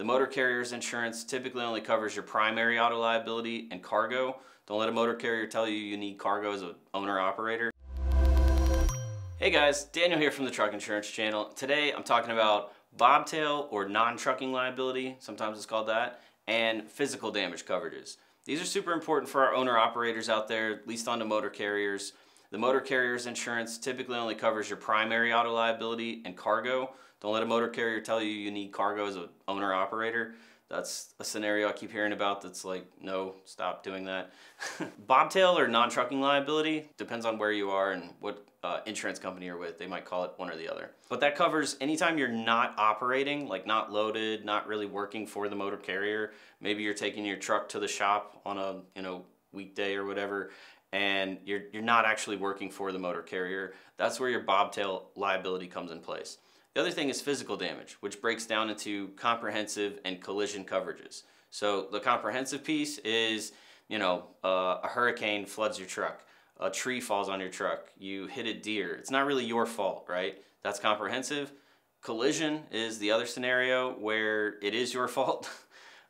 The motor carrier's insurance typically only covers your primary auto liability and cargo. Don't let a motor carrier tell you you need cargo as an owner-operator. Hey guys, Daniel here from the Truck Insurance Channel. Today I'm talking about bobtail or non-trucking liability, sometimes it's called that, and physical damage coverages. These are super important for our owner-operators out there, leased onto motor carriers. The motor carrier's insurance typically only covers your primary auto liability and cargo. Don't let a motor carrier tell you you need cargo as an owner-operator. That's a scenario I keep hearing about that's like, no, stop doing that. Bobtail or non-trucking liability depends on where you are and what insurance company you're with. They might call it one or the other. But that covers anytime you're not operating, like not loaded, not really working for the motor carrier. Maybe you're taking your truck to the shop on a weekday or whatever, and you're not actually working for the motor carrier. That's where your bobtail liability comes in place. The other thing is physical damage, which breaks down into comprehensive and collision coverages. So the comprehensive piece is, a hurricane floods your truck, a tree falls on your truck, you hit a deer. It's not really your fault, right? That's comprehensive. Collision is the other scenario where it is your fault.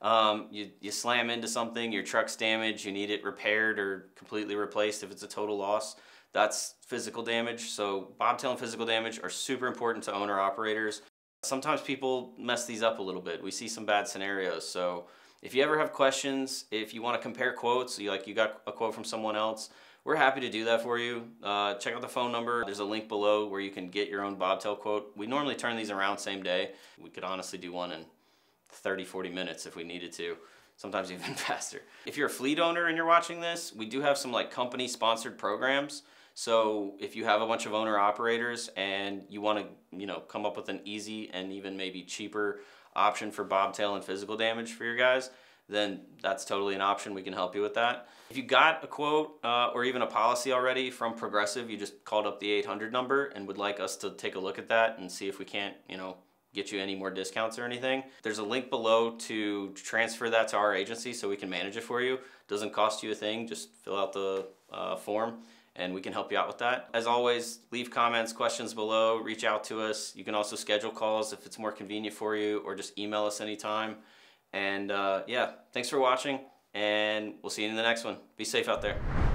You slam into something, your truck's damaged, you need it repaired or completely replaced if it's a total loss. That's physical damage. So bobtail and physical damage are super important to owner-operators. Sometimes people mess these up a little bit. We see some bad scenarios. So if you ever have questions, if you want to compare quotes, you got a quote from someone else, we're happy to do that for you. Check out the phone number. There's a link below where you can get your own bobtail quote. We normally turn these around same day. We could honestly do one in 30, 40 minutes if we needed to. Sometimes even faster. If you're a fleet owner and you're watching this, we do have some company sponsored programs. So if you have a bunch of owner operators and you want to, come up with an easy and even maybe cheaper option for bobtail and physical damage for your guys, then that's totally an option. We can help you with that. If you got a quote or even a policy already from Progressive, you just called up the 800 number and would like us to take a look at that and see if we can't, get you any more discounts or anything. There's a link below to transfer that to our agency so we can manage it for you. Doesn't cost you a thing, just fill out the form and we can help you out with that. As always, leave comments, questions below, reach out to us. You can also schedule calls if it's more convenient for you or just email us anytime. And yeah, thanks for watching and we'll see you in the next one. Be safe out there.